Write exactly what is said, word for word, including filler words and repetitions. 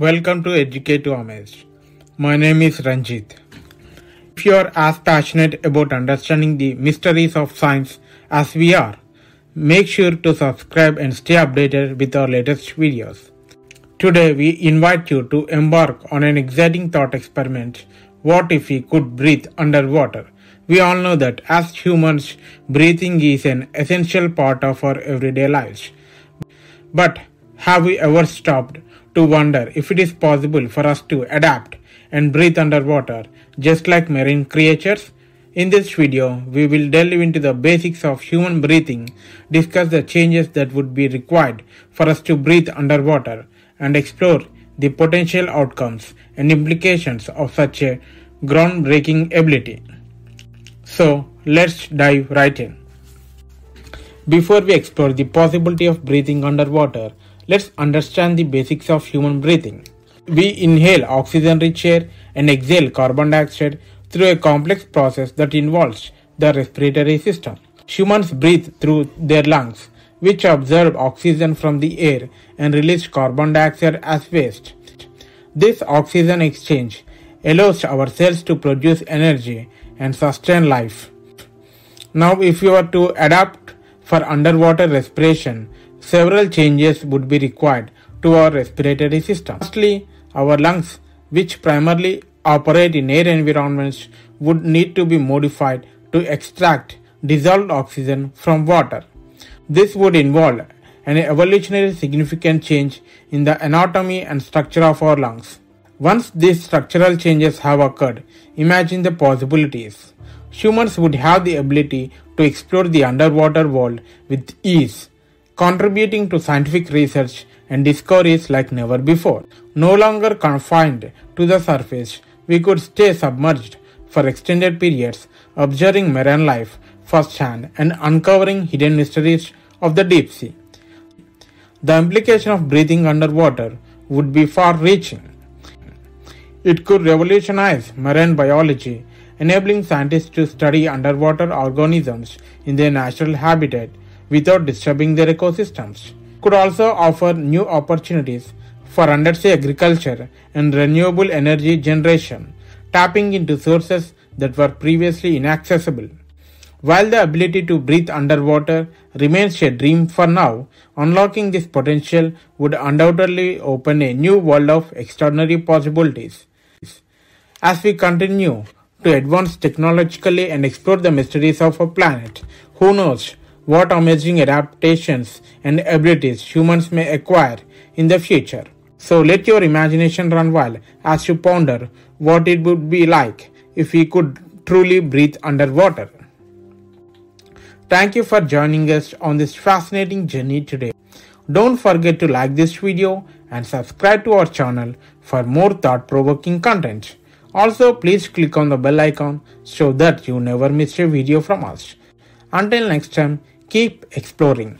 Welcome to Educate to Amaze. My name is Ranjit. If you are as passionate about understanding the mysteries of science as we are, make sure to subscribe and stay updated with our latest videos. Today we invite you to embark on an exciting thought experiment. What if we could breathe underwater? We all know that as humans, breathing is an essential part of our everyday lives. But have we ever stopped to wonder if it is possible for us to adapt and breathe underwater, just like marine creatures? In this video, we will delve into the basics of human breathing, discuss the changes that would be required for us to breathe underwater, and explore the potential outcomes and implications of such a groundbreaking ability. So, let's dive right in. Before we explore the possibility of breathing underwater, let's understand the basics of human breathing. We inhale oxygen-rich air and exhale carbon dioxide through a complex process that involves the respiratory system. Humans breathe through their lungs, which absorb oxygen from the air and release carbon dioxide as waste. This oxygen exchange allows our cells to produce energy and sustain life. Now, if you were to adapt for underwater respiration, several changes would be required to our respiratory system. Firstly, our lungs, which primarily operate in air environments, would need to be modified to extract dissolved oxygen from water. This would involve an evolutionary significant change in the anatomy and structure of our lungs. Once these structural changes have occurred, imagine the possibilities. Humans would have the ability to explore the underwater world with ease, contributing to scientific research and discoveries like never before. No longer confined to the surface, we could stay submerged for extended periods, observing marine life firsthand and uncovering hidden mysteries of the deep sea. The implication of breathing underwater would be far-reaching. It could revolutionize marine biology, enabling scientists to study underwater organisms in their natural habitat without disturbing their ecosystems. It could also offer new opportunities for undersea agriculture and renewable energy generation, tapping into sources that were previously inaccessible. While the ability to breathe underwater remains a dream for now, unlocking this potential would undoubtedly open a new world of extraordinary possibilities. As we continue to advance technologically and explore the mysteries of our planet, who knows what amazing adaptations and abilities humans may acquire in the future. So let your imagination run wild as you ponder what it would be like if we could truly breathe underwater. Thank you for joining us on this fascinating journey today. Don't forget to like this video and subscribe to our channel for more thought-provoking content. Also, please click on the bell icon so that you never miss a video from us. Until next time, keep exploring.